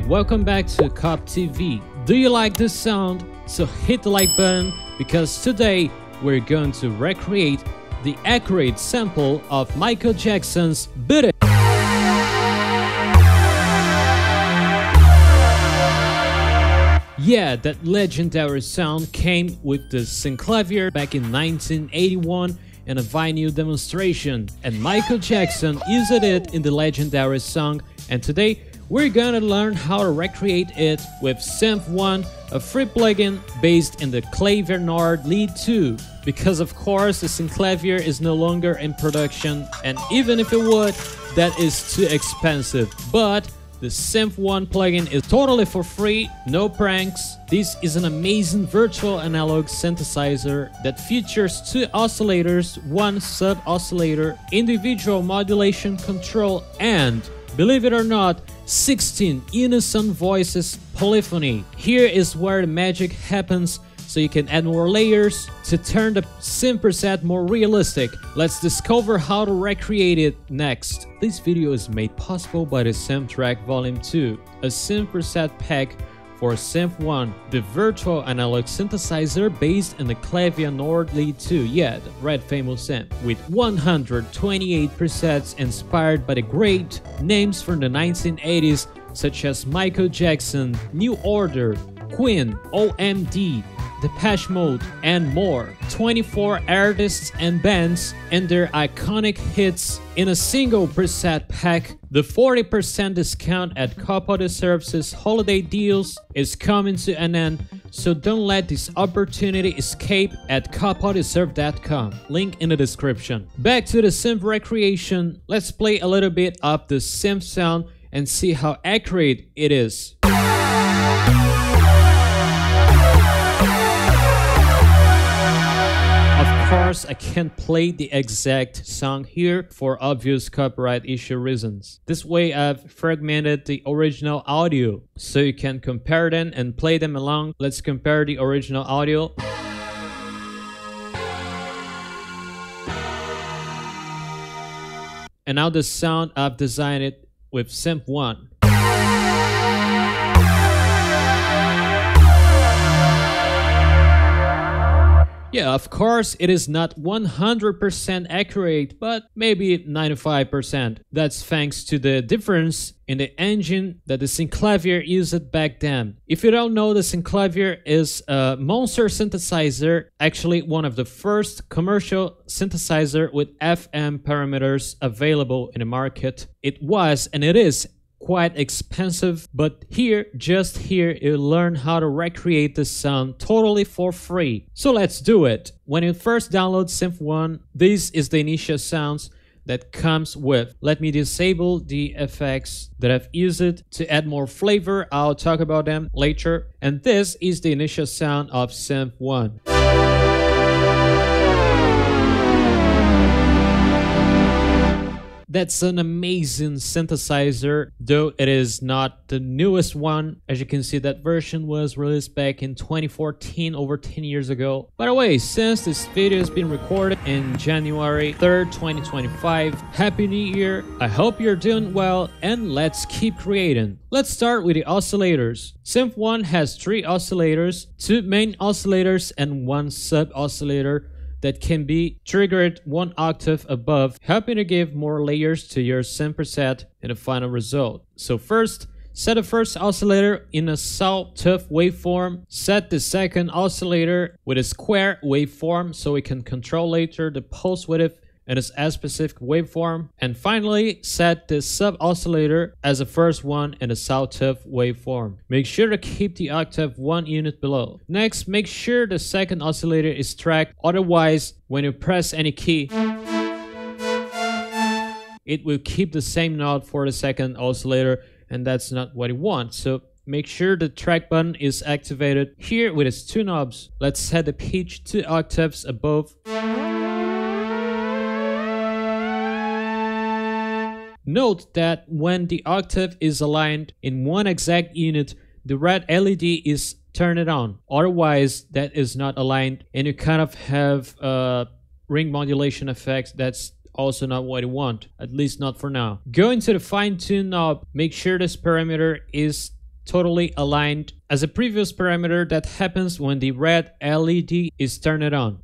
Hi, welcome back to Cop TV. Do you like this sound? So hit the like button, because today we're going to recreate the accurate sample of Michael Jackson's BEAT IT. Yeah, that legendary sound came with the Synclavier back in 1981 and a vinyl demonstration, and Michael Jackson used it in the legendary song, and today we're gonna learn how to recreate it with Synth 1, a free plugin based in the Clavia Nord Lead 2. Because of course the Synclavier is no longer in production, and even if it would, that is too expensive. But the Synth 1 plugin is totally for free, no pranks. This is an amazing virtual analog synthesizer that features two oscillators, one sub-oscillator, individual modulation control, and, believe it or not, 16 innocent voices polyphony. Here is where the magic happens, so you can add more layers to turn the synth preset more realistic. Let's discover how to recreate it next. This video is made possible by the Synth Trek Volume 2, a synth preset pack for Synth 1, the virtual analog synthesizer based in the Clavia Nord Lead 2, yeah, the red famous synth, with 128 presets inspired by the great names from the 1980s such as Michael Jackson, New Order, Queen, OMD, Depeche Mode, and more. 24 artists and bands and their iconic hits in a single preset pack. The 40% discount at copaudioserve's holiday deals is coming to an end, so don't let this opportunity escape at copaudioserve.com. Link in the description. Back to the synth recreation. Let's play a little bit of the synth sound and see how accurate it is. I can't play the exact song here for obvious copyright issue reasons. This way I've fragmented the original audio so you can compare them and play them along. Let's compare the original audio. And now the sound, I've designed it with Synth 1. Yeah, of course it is not 100% accurate, but maybe 95%. That's thanks to the difference in the engine that the Synclavier used back then. If you don't know, the Synclavier is a monster synthesizer, actually one of the first commercial synthesizer with FM parameters available in the market. It was, and it is, quite expensive, but here, just here, you learn how to recreate the sound totally for free. So let's do it. When you first download Synth 1, this is the initial sounds that comes with. Let me disable the effects that I've used to add more flavor. I'll talk about them later. And this is the initial sound of Synth 1. That's an amazing synthesizer, though it is not the newest one. As you can see, that version was released back in 2014, over 10 years ago. By the way, since this video has been recorded in January 3rd, 2025, Happy New Year! I hope you're doing well, and let's keep creating. Let's start with the oscillators. Synth 1 has 3 oscillators, 2 main oscillators and 1 sub-oscillator that can be triggered 1 octave above, helping to give more layers to your synth preset in the final result. So first, set the first oscillator in a saw-tooth waveform, set the second oscillator with a square waveform so we can control later the pulse width and its specific waveform, and finally set the sub-oscillator as the first one in the saw-tooth waveform. Make sure to keep the octave 1 unit below. Next, make sure the second oscillator is tracked, otherwise when you press any key, it will keep the same note for the second oscillator, and that's not what you want. So make sure the track button is activated. Here with its 2 knobs, let's set the pitch 2 octaves above. Note that when the octave is aligned in 1 exact unit, the red LED is turned on, otherwise that is not aligned and you kind of have ring modulation effects. That's also not what you want, at least not for now. Go into the fine-tune knob, make sure this parameter is totally aligned as a previous parameter that happens when the red LED is turned on.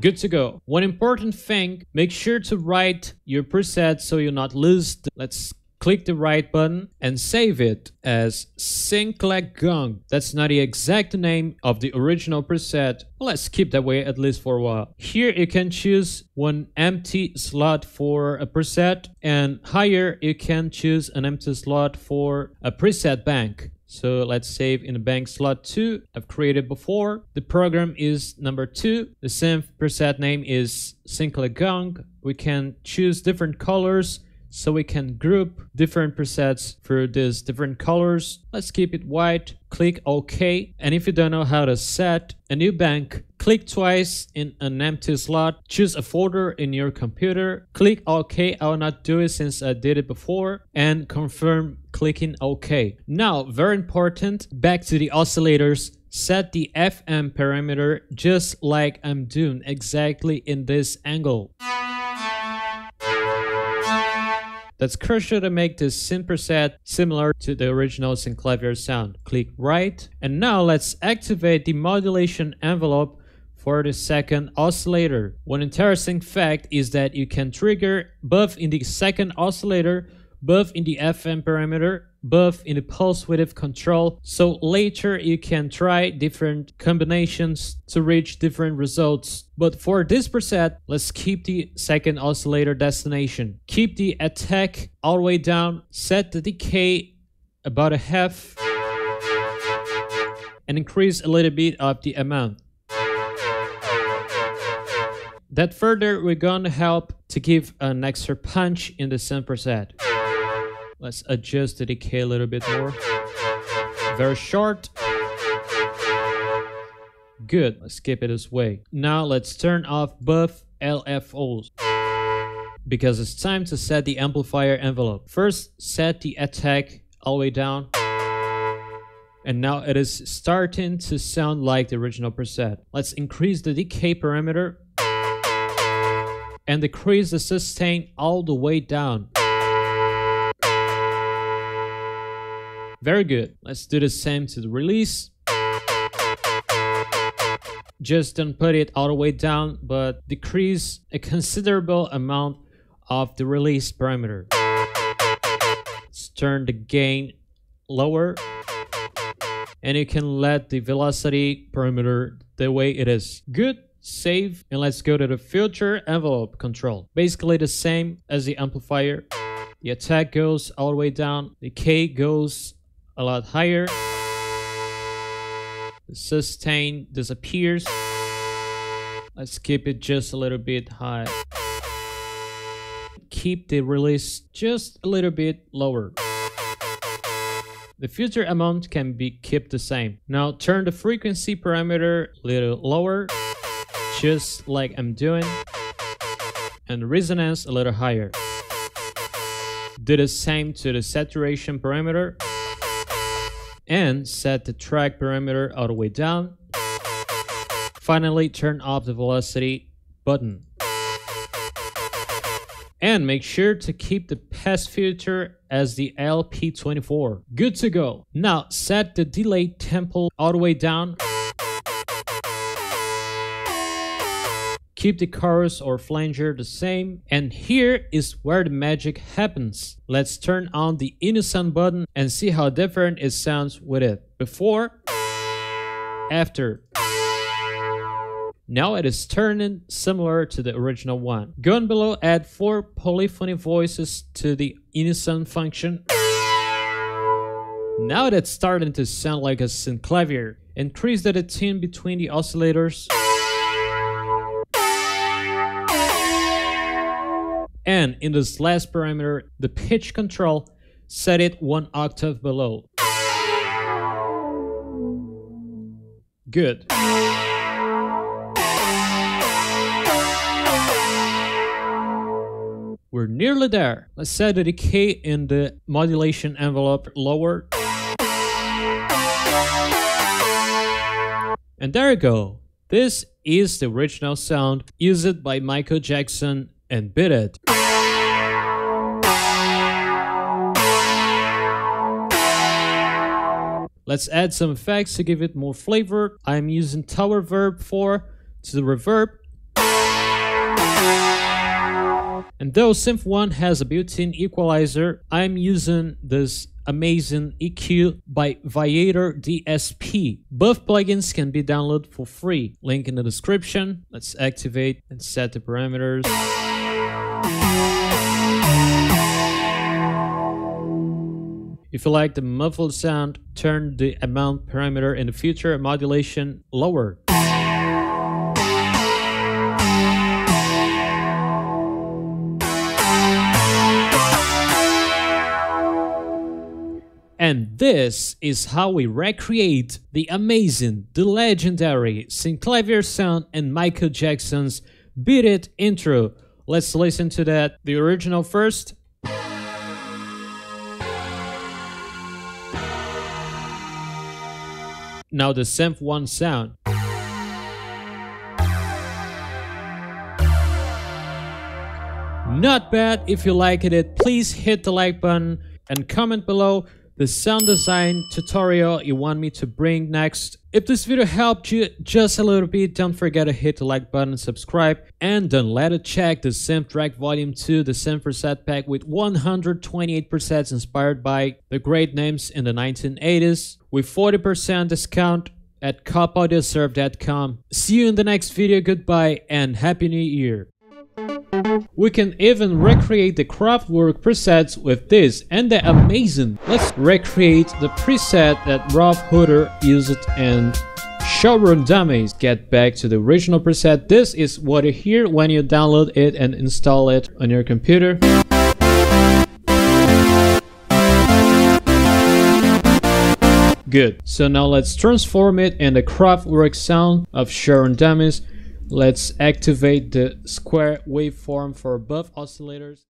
Good to go. One important thing, make sure to write your preset so you not lose the... Let's click the right button and save it as Synclavier. That's not the exact name of the original preset. Let's keep that way at least for a while. Here you can choose one empty slot for a preset, and higher you can choose an empty slot for a preset bank. So let's save in the bank slot 2 I've created before. The program is number 2. The synth preset name is Synclavier. We can choose different colors, so we can group different presets through these different colors. Let's keep it white. Click OK. And if you don't know how to set a new bank, click twice in an empty slot. Choose a folder in your computer. Click OK. I will not do it since I did it before. And confirm clicking OK. Now, very important, back to the oscillators. Set the FM parameter just like I'm doing exactly in this angle. That's crucial to make this synth preset similar to the original Synclavier sound. Click right. And now let's activate the modulation envelope for the second oscillator. One interesting fact is that you can trigger both in the second oscillator, both in the FM parameter, both in the pulse width control, so later you can try different combinations to reach different results. But for this preset, let's keep the second oscillator destination. Keep the attack all the way down, set the decay about a half, and increase a little bit of the amount. That further we're gonna help to give an extra punch in the synth preset. Let's adjust the decay a little bit more. Very short. Good, let's keep it this way. Now let's turn off both LFOs, because it's time to set the amplifier envelope. First, set the attack all the way down. And now it is starting to sound like the original preset. Let's increase the decay parameter and decrease the sustain all the way down. Very good. Let's do the same to the release. Just don't put it all the way down, but decrease a considerable amount of the release parameter. Let's turn the gain lower. And you can let the velocity parameter the way it is. Good. Save. And let's go to the filter envelope control. Basically the same as the amplifier. The attack goes all the way down. The decay goes a lot higher. The sustain disappears. Let's keep it just a little bit high. Keep the release just a little bit lower. The filter amount can be kept the same. Now turn the frequency parameter a little lower, just like I'm doing, and the resonance a little higher. Do the same to the saturation parameter. And set the track parameter all the way down. Finally, turn off the velocity button. And make sure to keep the pass filter as the LP24. Good to go. Now set the delay tempo all the way down. Keep the chorus or flanger the same. And here is where the magic happens. Let's turn on the innocent button and see how different it sounds with it. Before, after. Now it is turning similar to the original one. Going below, add 4 polyphony voices to the innocent function. Now that's starting to sound like a Synclavier. Increase the tune between the oscillators. And in this last parameter, the pitch control, set it 1 octave below. Good. We're nearly there. Let's set the decay in the modulation envelope lower. And there you go. This is the original sound used by Michael Jackson and Beat It. Let's add some effects to give it more flavor. I'm using TAL Reverb 4 to the reverb. And though Synth 1 has a built-in equalizer, I'm using this amazing EQ by Viator DSP. Both plugins can be downloaded for free. Link in the description. Let's activate and set the parameters. If you like the muffled sound, turn the amount parameter in the future modulation lower. And this is how we recreate the amazing, the legendary Synclavier sound and Michael Jackson's Beat It intro. Let's listen to that, the original first. Now the Synth 1 sound. Not bad. If you liked it, please hit the like button and comment below the sound design tutorial you want me to bring next. If this video helped you just a little bit, don't forget to hit the like button, subscribe, and don't let it check the Synth Trek Volume 2, the Synth preset pack with 128 presets inspired by the great names in the 1980s. With 40% discount at copaudioserve.com. See you in the next video, goodbye and Happy New Year! We can even recreate the Kraftwerk presets with this, and they're amazing! Let's recreate the preset that Ralph Hütter used in Showroom Dummies. Get back to the original preset. This is what you hear when you download it and install it on your computer. Good. So now let's transform it in the Kraftwerk sound of Showroom Dummies. Let's activate the square waveform for both oscillators.